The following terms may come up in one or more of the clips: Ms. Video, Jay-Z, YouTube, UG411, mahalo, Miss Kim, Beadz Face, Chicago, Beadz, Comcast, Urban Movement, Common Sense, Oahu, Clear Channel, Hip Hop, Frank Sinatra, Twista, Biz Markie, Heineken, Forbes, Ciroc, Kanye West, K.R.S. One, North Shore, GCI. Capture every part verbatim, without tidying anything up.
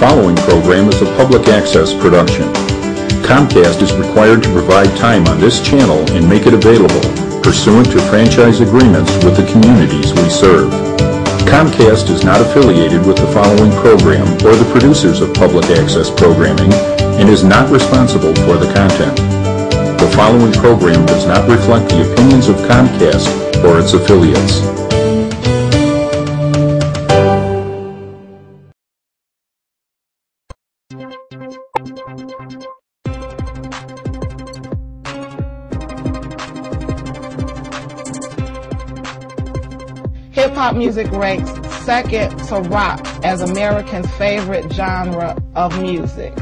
following program is a public access production. Comcast is required to provide time on this channel and make it available pursuant to franchise agreements with the communities we serve. Comcast is not affiliated with the following program or the producers of public access programming and is not responsible for the content. The following program does not reflect the opinions of Comcast or its affiliates. Hip-hop music ranks second to rock as Americans' favorite genre of music.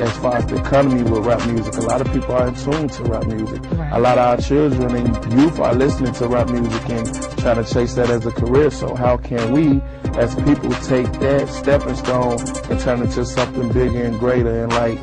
As far as the economy with rap music, a lot of people are in tune to rap music. Right. A lot of our children and youth are listening to rap music and trying to chase that as a career. So how can we, as people, take that stepping stone and turn it to something bigger and greater and, like,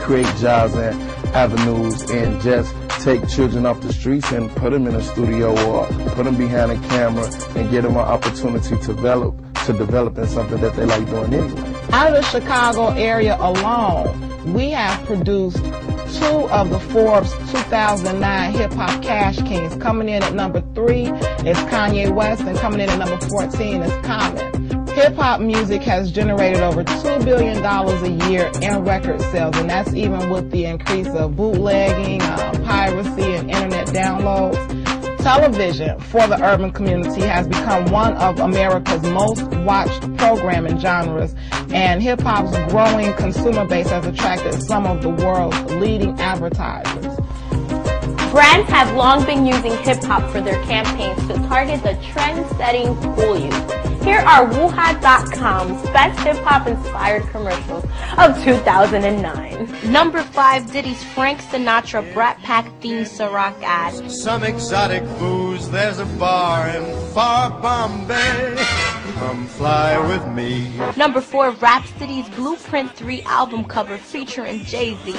create jobs and avenues and just take children off the streets and put them in a studio or put them behind a camera and give them an opportunity to develop, to develop in something that they like doing anyway. Out of the Chicago area alone, we have produced two of the Forbes two thousand nine Hip-Hop Cash Kings. Coming in at number three is Kanye West, and coming in at number fourteen is Common. Hip-hop music has generated over two billion dollars a year in record sales, and that's even with the increase of bootlegging, uh, piracy, and internet downloads. Television for the urban community has become one of America's most watched programming genres, and hip-hop's growing consumer base has attracted some of the world's leading advertisers. Brands have long been using hip-hop for their campaigns to target the trend-setting cool youth. Here are Wuha dot com's best hip-hop-inspired commercials of two thousand nine. Number five, Diddy's Frank Sinatra Brat Pack-themed Ciroc ad. Some exotic booze, there's a bar in far Bombay. Come fly with me. Number four, Rhapsody's Blueprint three album cover featuring Jay-Z.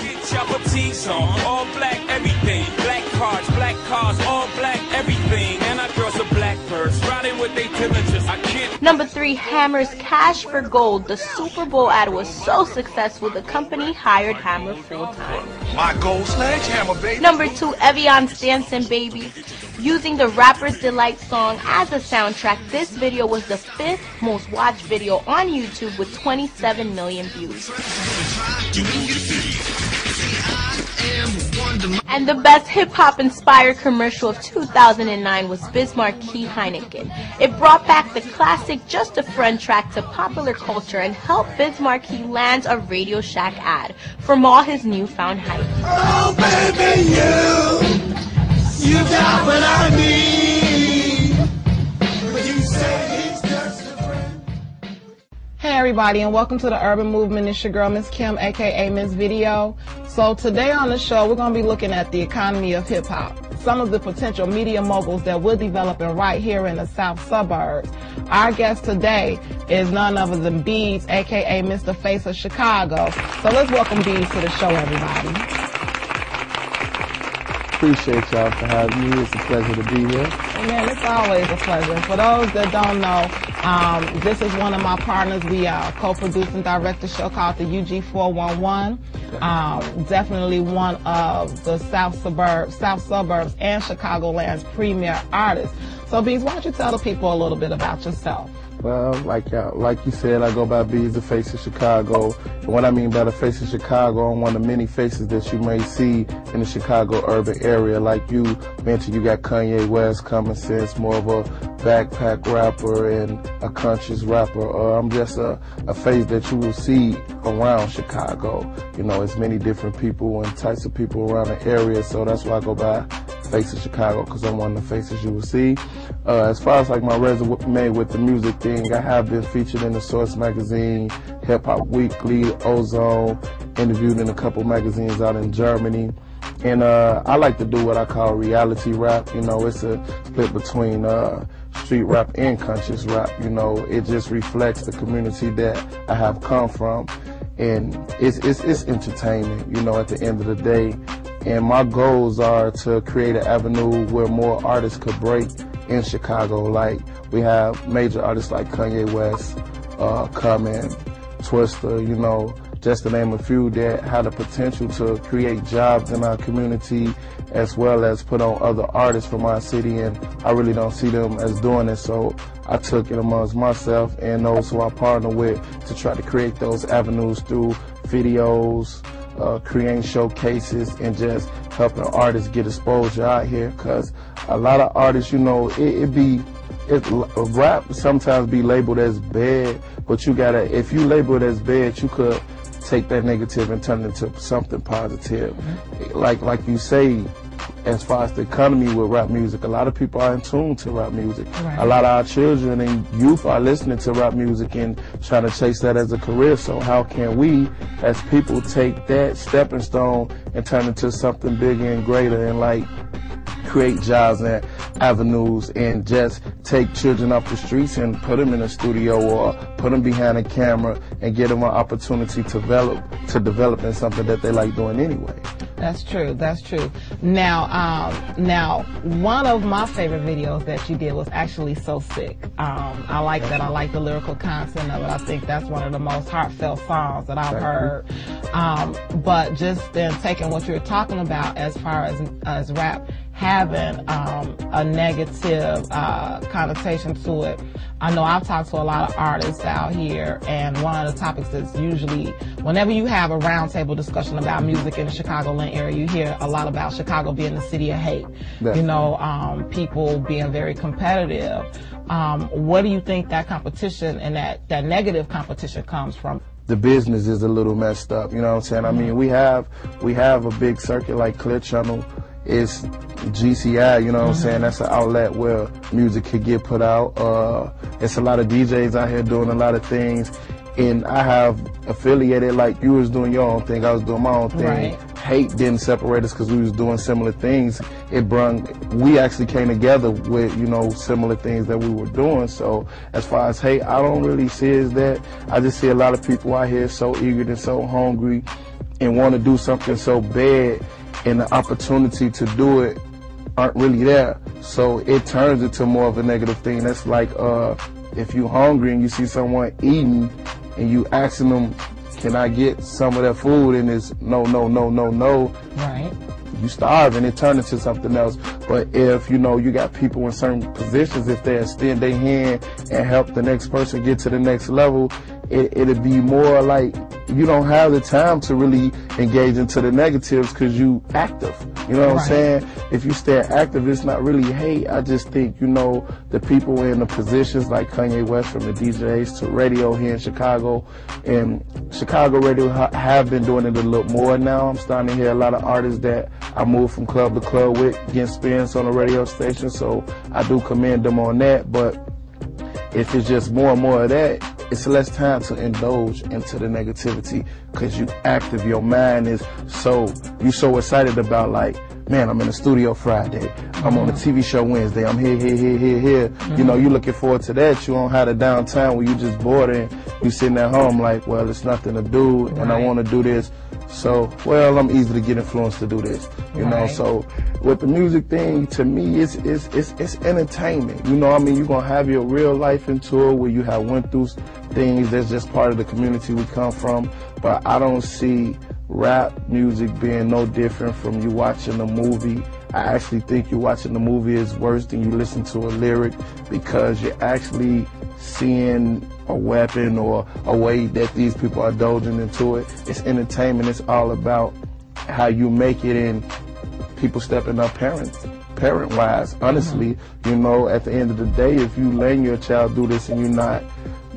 All black everything. Black cards, black cars, all black everything. And our girls are black first, riding with their diligence. I can't. Number three, Hammer's Cash for Gold. The Super Bowl ad was so successful, the company hired Hammer full time. My gold sledgehammer, baby. Number two, Evian's Dancing Baby. Using the Rapper's Delight song as a soundtrack, this video was the fifth most watched video on YouTube with twenty-seven million views. And the best hip-hop inspired commercial of two thousand nine was Biz Markie Heineken. It brought back the classic Just a Friend track to popular culture and helped Biz Markie land a Radio Shack ad from all his newfound hype. Oh baby, you, you got what I need, but you say hey everybody, and welcome to the Urban Movement. It's your girl Miss Kim, aka Miz Video. So today on the show we're going to be looking at the economy of hip-hop, some of the potential media moguls that we're developing right here in the south suburbs. Our guest today is none other than Beadz, aka Mister Face of Chicago. So let's welcome Beadz to the show, everybody. Appreciate y'all for having me. It's a pleasure to be here. Man, it's always a pleasure. For those that don't know, um, this is one of my partners. We uh, co-produce and direct a show called the U G four one one. Um, definitely one of the South Suburbs, South Suburbs and Chicagoland's premier artists. So, Beadz, why don't you tell the people a little bit about yourself? Well, like uh, like you said, I go by Beadz, the Face of Chicago. And what I mean by the Face of Chicago, I'm one of the many faces that you may see in the Chicago urban area. Like you mentioned, you got Kanye West, Common Sense, more of a backpack rapper and a conscious rapper. Uh, I'm just a, a face that you will see around Chicago. You know, it's many different people and types of people around the area, so that's why I go by Face of Chicago, because I'm one of the faces you will see. Uh, as far as like my resume with the music thing, I have been featured in the Source magazine, Hip Hop Weekly, Ozone, interviewed in a couple magazines out in Germany. And uh, I like to do what I call reality rap. You know, it's a split between uh, street rap and conscious rap. You know, it just reflects the community that I have come from. And it's, it's, it's entertainment, you know, at the end of the day. And my goals are to create an avenue where more artists could break in Chicago. Like, we have major artists like Kanye West, uh, Common, Twista, you know, just to name a few that had the potential to create jobs in our community as well as put on other artists from our city, and I really don't see them as doing it, so I took it amongst myself and those who I partner with to try to create those avenues through videos, uh, creating showcases, and just helping artists get exposure out here, because a lot of artists, you know, it, it be It, rap sometimes be labeled as bad, but you gotta, if you label it as bad, you could take that negative and turn it into something positive. Mm-hmm. Like like you say, as far as the economy with rap music, a lot of people are in tune to rap music. Right. A lot of our children and youth are listening to rap music and trying to chase that as a career. So how can we, as people, take that stepping stone and turn it into something bigger and greater, and like create jobs and avenues, and just take children off the streets and put them in a studio or put them behind a camera and give them an opportunity to develop to develop in something that they like doing anyway. That's true. That's true. Now, um, now, one of my favorite videos that you did was actually "So Sick." Um, I like that. I like the lyrical content of it. I think that's one of the most heartfelt songs that I've heard. Um, but just then taking what you were talking about as far as as rap having um, a negative uh, connotation to it. I know I've talked to a lot of artists out here, and one of the topics that's usually, whenever you have a roundtable discussion about music in the Chicagoland area, you hear a lot about Chicago being the city of hate. Definitely. You know, um, people being very competitive. Um, what do you think that competition and that, that negative competition comes from? The business is a little messed up, you know what I'm saying? Mm-hmm. I mean, we have, we have a big circuit like Clear Channel. It's G C I, you know what I'm saying? That's an outlet where music could get put out. Uh, it's a lot of D Js out here doing a lot of things. And I have affiliated, like you was doing your own thing, I was doing my own thing. Right. Hate didn't separate us because we was doing similar things. It brung, we actually came together with, you know, similar things that we were doing. So as far as hate, I don't really see it as that. I just see a lot of people out here so eager and so hungry and want to do something so bad, and the opportunity to do it aren't really there. So it turns into more of a negative thing. That's like uh, if you're hungry and you see someone eating and you asking them, can I get some of that food? And it's no, no, no, no, no. Right. You starve and it turns into something else. But if, you know, you got people in certain positions, if they extend their hand and help the next person get to the next level, it, it'd be more like, you don't have the time to really engage into the negatives because you active. You know what right. I'm saying? If you stay active, it's not really hate. I just think, you know, the people in the positions like Kanye West, from the D Js to radio here in Chicago, and Chicago radio ha have been doing it a little more now. I'm starting to hear a lot of artists that I move from club to club with, getting spins on the radio station, so I do commend them on that. But if it's just more and more of that, it's less time to indulge into the negativity because you active, your mind is so, you so excited about like, man, I'm in the studio Friday, I'm mm-hmm. on a T V show Wednesday, I'm here, here, here, here, here. Mm-hmm. You know, you're looking forward to that. You don't have the downtown where you just bored and you sitting at home like, well, it's nothing to do and right. I want to do this. So, well, I'm easy to get influenced to do this, you right. know. So, with the music thing, to me, it's it's it's it's entertainment. You know, I mean, you're gonna have your real life into it where you have went through things. That's just part of the community we come from. But I don't see rap music being no different from you watching a movie. I actually think you watching the movie is worse than you listen to a lyric because you're actually seeing a weapon or a way that these people are indulging into it. It's entertainment. It's all about how you make it and people stepping up parents, parent-wise. Honestly, mm-hmm. you know, at the end of the day, if you letting your child do this and you're not,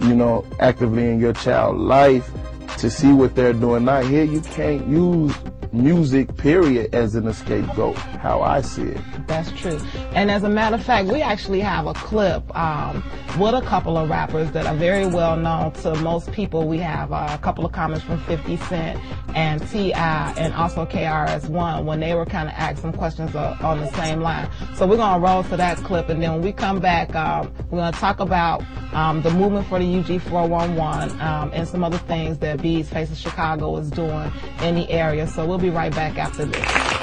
you know, actively in your child's life to see what they're doing now here, you can't use music, period, as an escape goat, how I see it. That's true. And as a matter of fact, we actually have a clip um, with a couple of rappers that are very well known to most people. We have uh, a couple of comments from fifty cent and T I and also K R S One when they were kind of asked some questions uh, on the same line. So we're going to roll to that clip, and then when we come back, um, we're going to talk about um, the movement for the U G four eleven um, and some other things that Beadz Faces Chicago is doing in the area. So we'll We'll be right back after this.